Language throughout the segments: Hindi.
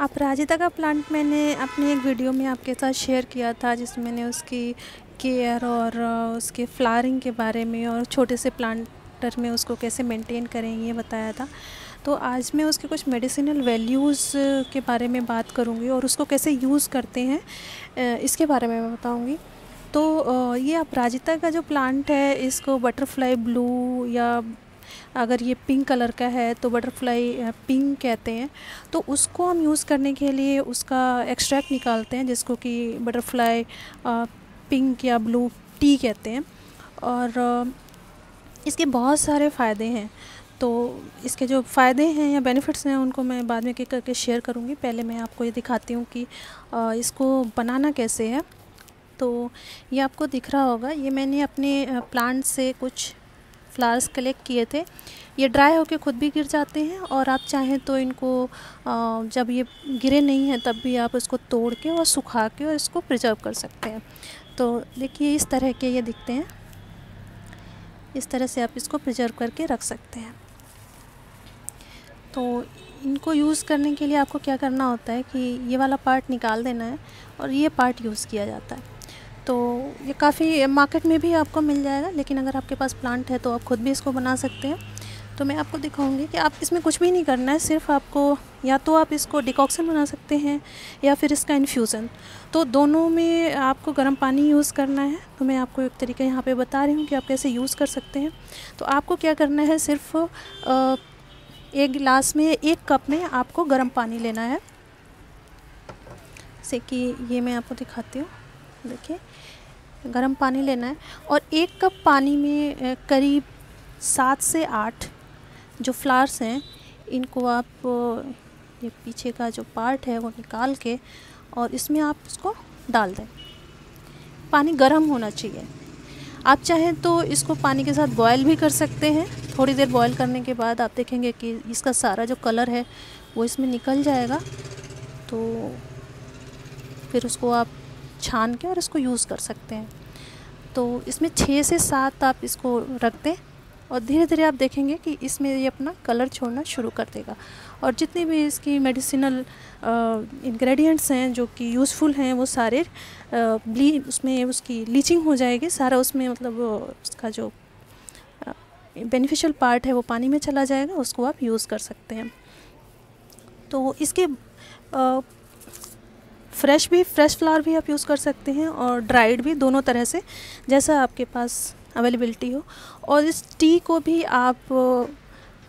अपराजिता का प्लांट मैंने अपने एक वीडियो में आपके साथ शेयर किया था, जिसमें मैंने उसकी केयर और उसके फ्लावरिंग के बारे में और छोटे से प्लांटर में उसको कैसे मेंटेन करें ये बताया था। तो आज मैं उसके कुछ मेडिसिनल वैल्यूज़ के बारे में बात करूँगी और उसको कैसे यूज़ करते हैं इसके बारे में मैं बताऊँगी। तो ये अपराजिता का जो प्लांट है, इसको बटरफ्लाई ब्लू या अगर ये पिंक कलर का है तो बटरफ्लाई पिंक कहते हैं। तो उसको हम यूज़ करने के लिए उसका एक्सट्रैक्ट निकालते हैं, जिसको कि बटरफ्लाई पिंक या ब्लू टी कहते हैं। और इसके बहुत सारे फ़ायदे हैं, तो इसके जो फ़ायदे हैं या बेनिफिट्स हैं उनको मैं बाद में करके शेयर करूँगी। पहले मैं आपको ये दिखाती हूँ कि इसको बनाना कैसे है। तो ये आपको दिख रहा होगा, ये मैंने अपने प्लांट से कुछ फ्लावर्स कलेक्ट किए थे। ये ड्राई होके ख़ुद भी गिर जाते हैं और आप चाहें तो इनको जब ये गिरे नहीं हैं तब भी आप इसको तोड़ के और सुखा के और इसको प्रिजर्व कर सकते हैं। तो देखिए इस तरह के ये दिखते हैं, इस तरह से आप इसको प्रिजर्व करके रख सकते हैं। तो इनको यूज़ करने के लिए आपको क्या करना होता है कि ये वाला पार्ट निकाल देना है और ये पार्ट यूज़ किया जाता है। तो ये काफ़ी मार्केट में भी आपको मिल जाएगा, लेकिन अगर आपके पास प्लांट है तो आप खुद भी इसको बना सकते हैं। तो मैं आपको दिखाऊंगी कि आप इसमें कुछ भी नहीं करना है, सिर्फ आपको या तो आप इसको डिकॉक्शन बना सकते हैं या फिर इसका इन्फ्यूज़न। तो दोनों में आपको गर्म पानी यूज़ करना है। तो मैं आपको एक तरीका यहाँ पे बता रही हूँ कि आप कैसे यूज़ कर सकते हैं। तो आपको क्या करना है, सिर्फ एक गिलास में एक कप में आपको गर्म पानी लेना है। जैसे कि ये मैं आपको दिखाती हूँ, देखिए गर्म पानी लेना है और एक कप पानी में करीब 7 से 8 जो फ्लावर्स हैं इनको आप ये पीछे का जो पार्ट है वो निकाल के और इसमें आप उसको डाल दें। पानी गर्म होना चाहिए। आप चाहें तो इसको पानी के साथ बॉयल भी कर सकते हैं। थोड़ी देर बॉयल करने के बाद आप देखेंगे कि इसका सारा जो कलर है वो इसमें निकल जाएगा। तो फिर उसको आप छान के और इसको यूज़ कर सकते हैं। तो इसमें 6 से 7 आप इसको रख दें और धीरे धीरे आप देखेंगे कि इसमें ये अपना कलर छोड़ना शुरू कर देगा। और जितनी भी इसकी मेडिसिनल इंग्रेडिएंट्स हैं जो कि यूज़फुल हैं वो सारे उसमें उसकी लीचिंग हो जाएगी। सारा उसमें मतलब उसका जो बेनिफिशियल पार्ट है वो पानी में चला जाएगा, उसको आप यूज़ कर सकते हैं। तो इसके फ्रेश फ्लावर भी आप यूज़ कर सकते हैं और ड्राइड भी, दोनों तरह से जैसा आपके पास अवेलेबिलिटी हो। और इस टी को भी आप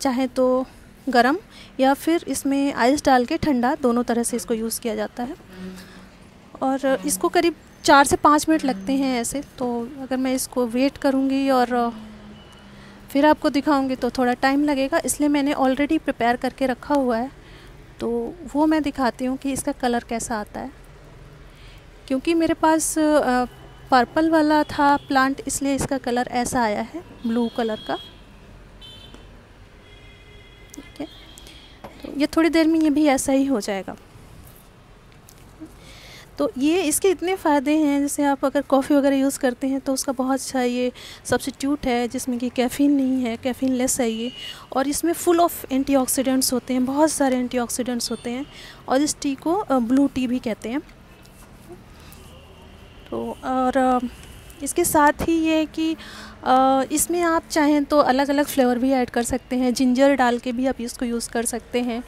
चाहे तो गरम या फिर इसमें आइस डाल के ठंडा, दोनों तरह से इसको यूज़ किया जाता है। और इसको करीब 4 से 5 मिनट लगते हैं ऐसे। तो अगर मैं इसको वेट करूँगी और फिर आपको दिखाऊँगी तो थोड़ा टाइम लगेगा, इसलिए मैंने ऑलरेडी प्रिपेयर करके रखा हुआ है। तो वो मैं दिखाती हूँ कि इसका कलर कैसा आता है। क्योंकि मेरे पास पर्पल वाला था प्लांट, इसलिए इसका कलर ऐसा आया है, ब्लू कलर का। ठीक है, तो ये थोड़ी देर में ये भी ऐसा ही हो जाएगा। तो ये इसके इतने फ़ायदे हैं। जैसे आप अगर कॉफ़ी वगैरह यूज़ करते हैं तो उसका बहुत अच्छा ये सब्स्टिट्यूट है, जिसमें कि कैफ़ीन नहीं है, कैफ़ीन लेस है ये। और इसमें फुल ऑफ एंटीऑक्सीडेंट्स होते हैं, बहुत सारे एंटीऑक्सीडेंट्स होते हैं। और इस टी को ब्लू टी भी कहते हैं। तो और इसके साथ ही ये है कि इसमें आप चाहें तो अलग अलग फ्लेवर भी ऐड कर सकते हैं। जिंजर डाल के भी आप इसको यूज़ कर सकते हैं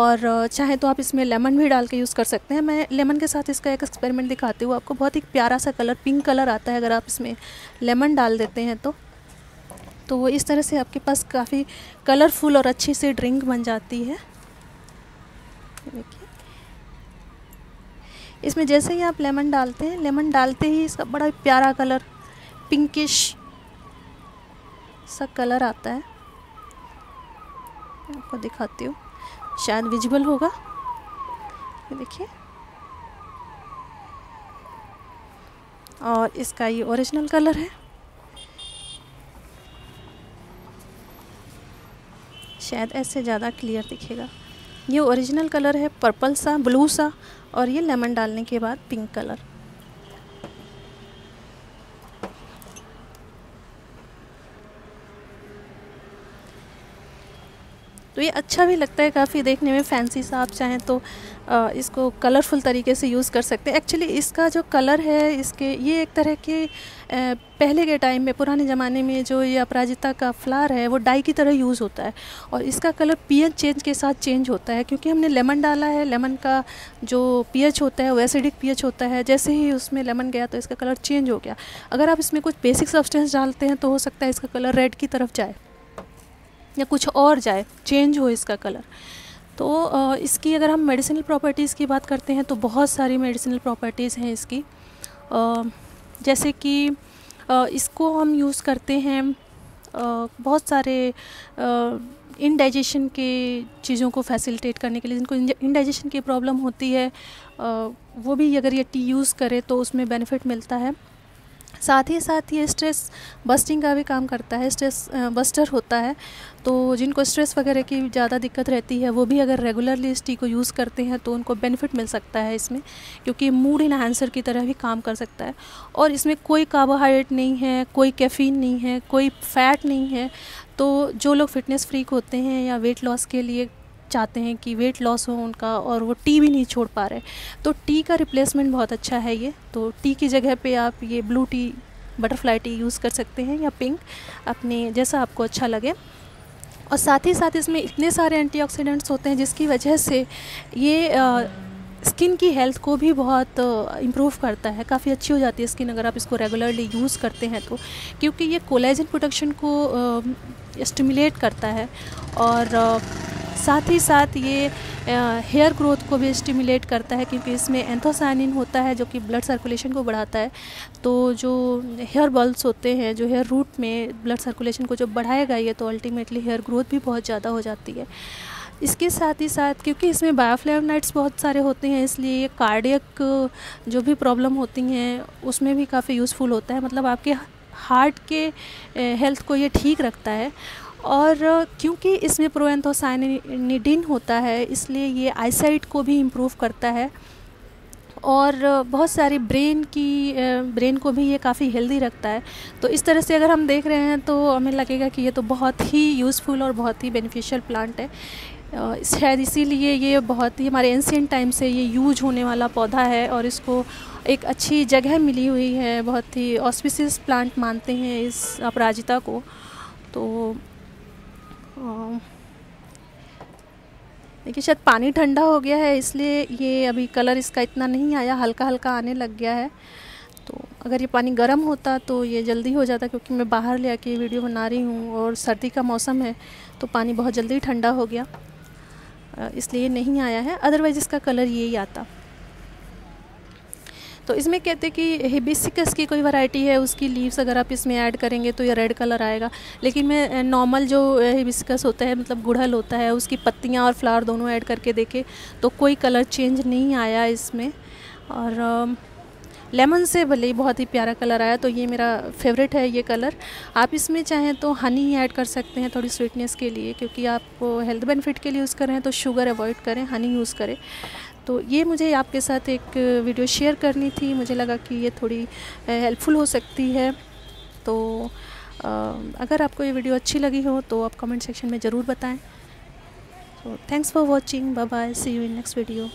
और चाहे तो आप इसमें लेमन भी डाल के यूज़ कर सकते हैं। मैं लेमन के साथ इसका एक एक्सपेरिमेंट दिखाती हूँ आपको। बहुत ही प्यारा सा कलर, पिंक कलर आता है अगर आप इसमें लेमन डाल देते हैं तो। तो इस तरह से आपके पास काफ़ी कलरफुल और अच्छी सी ड्रिंक बन जाती है। देखिए इसमें जैसे ही आप लेमन डालते हैं, लेमन डालते ही इसका बड़ा प्यारा कलर, पिंकिश सा कलर आता है। आपको दिखाती हूँ, शायद विजिबल होगा। देखिए, और इसका ये ओरिजिनल कलर है। शायद ऐसे ज़्यादा क्लियर दिखेगा। ये ओरिजिनल कलर है, पर्पल सा, ब्लू सा, और ये लेमन डालने के बाद पिंक कलर। तो ये अच्छा भी लगता है काफ़ी देखने में फैंसी सा। आप चाहें तो इसको कलरफुल तरीके से यूज़ कर सकते हैं। एक्चुअली इसका जो कलर है इसके, ये एक तरह के पहले के टाइम में पुराने ज़माने में जो ये अपराजिता का फ्लावर है वो डाई की तरह यूज़ होता है और इसका कलर पीएच चेंज के साथ चेंज होता है क्योंकि हमने लेमन डाला है। लेमन का जो पीएच होता है वो एसिडिक पीएच होता है, जैसे ही उसमें लेमन गया तो इसका कलर चेंज हो गया। अगर आप इसमें कुछ बेसिक सब्सटेंस डालते हैं तो हो सकता है इसका कलर रेड की तरफ जाए या कुछ और जाए, चेंज हो इसका कलर। तो इसकी अगर हम मेडिसिनल प्रॉपर्टीज़ की बात करते हैं तो बहुत सारी मेडिसिनल प्रॉपर्टीज़ हैं इसकी। जैसे कि इसको हम यूज़ करते हैं बहुत सारे इनडाइजेशन के चीज़ों को फैसिलिटेट करने के लिए। जिनको इनडाइजेशन की प्रॉब्लम होती है वो भी अगर ये टी यूज़ करे तो उसमें बेनिफिट मिलता है। साथ ही साथ ये स्ट्रेस बस्टिंग का भी काम करता है, स्ट्रेस बस्टर होता है। तो जिनको स्ट्रेस वगैरह की ज़्यादा दिक्कत रहती है वो भी अगर रेगुलरली इस टी को यूज़ करते हैं तो उनको बेनिफिट मिल सकता है इसमें, क्योंकि मूड इनहांसर की तरह भी काम कर सकता है। और इसमें कोई कार्बोहाइड्रेट नहीं है, कोई कैफीन नहीं है, कोई फैट नहीं है। तो जो लोग फिटनेस फ्रीक होते हैं या वेट लॉस के लिए चाहते हैं कि वेट लॉस हो उनका और वो टी भी नहीं छोड़ पा रहे, तो टी का रिप्लेसमेंट बहुत अच्छा है ये। तो टी की जगह पे आप ये blue tea, butterfly tea use कर सकते हैं या पिंक, अपने जैसा आपको अच्छा लगे। और साथ ही साथ इसमें इतने सारे एंटीऑक्सीडेंट्स होते हैं जिसकी वजह से ये स्किन की हेल्थ को भी बहुत इम्प्रूव करता है, काफ़ी अच्छी हो जाती है स्किन अगर आप इसको रेगुलरली यूज़ करते हैं तो, क्योंकि ये कोलेजन प्रोडक्शन को स्टिमुलेट करता है और साथ ही साथ ये हेयर ग्रोथ को भी स्टिमुलेट करता है क्योंकि इसमें एंथोसाइनिन होता है जो कि ब्लड सर्कुलेशन को बढ़ाता है। तो जो हेयर बल्ब्स होते हैं, जो हेयर रूट में ब्लड सर्कुलेशन को जो बढ़ाएगा ये, तो अल्टीमेटली हेयर ग्रोथ भी बहुत ज़्यादा हो जाती है। इसके साथ ही साथ क्योंकि इसमें बायोफ्लेवोनॉइड्स बहुत सारे होते हैं इसलिए ये कार्डियक जो भी प्रॉब्लम होती हैं उसमें भी काफ़ी यूज़फुल होता है। मतलब आपके हार्ट के हेल्थ को ये ठीक रखता है। और क्योंकि इसमें प्रोएंथोसाइनिडिन होता है इसलिए ये आईसाइट को भी इम्प्रूव करता है और बहुत सारी ब्रेन को भी ये काफ़ी हेल्दी रखता है। तो इस तरह से अगर हम देख रहे हैं तो हमें लगेगा कि ये तो बहुत ही यूज़फुल और बहुत ही बेनिफिशियल प्लांट है। शायद इसीलिए ये बहुत ही हमारे एंशिएंट टाइम से ये यूज होने वाला पौधा है और इसको एक अच्छी जगह मिली हुई है। बहुत ही ऑस्पिशियस प्लांट मानते हैं इस अपराजिता को। तो देखिए शायद पानी ठंडा हो गया है इसलिए ये अभी कलर इसका इतना नहीं आया, हल्का हल्का आने लग गया है। तो अगर ये पानी गर्म होता तो ये जल्दी हो जाता, क्योंकि मैं बाहर ले आके वीडियो बना रही हूँ और सर्दी का मौसम है तो पानी बहुत जल्दी ठंडा हो गया, इसलिए ये नहीं आया है। अदरवाइज़ इसका कलर ये ही आता। तो इसमें कहते हैं कि हिबिस्कस की कोई वैरायटी है उसकी लीव्स अगर आप इसमें ऐड करेंगे तो ये रेड कलर आएगा। लेकिन मैं नॉर्मल जो हिबिस्कस होता है, मतलब गुड़हल होता है, उसकी पत्तियां और फ्लावर दोनों ऐड करके देखे तो कोई कलर चेंज नहीं आया इसमें। और लेमन से भले ही बहुत ही प्यारा कलर आया। तो ये मेरा फेवरेट है ये कलर। आप इसमें चाहें तो हनी ऐड कर सकते हैं थोड़ी स्वीटनेस के लिए, क्योंकि आप हेल्थ बेनिफिट के लिए यूज़ कर रहे हैं तो शुगर अवॉइड करें, हनी यूज़ करें। तो ये मुझे आपके साथ एक वीडियो शेयर करनी थी, मुझे लगा कि ये थोड़ी हेल्पफुल हो सकती है। तो अगर आपको ये वीडियो अच्छी लगी हो तो आप कमेंट सेक्शन में ज़रूर बताएं। तो thanks for watching, bye bye, see you in next video.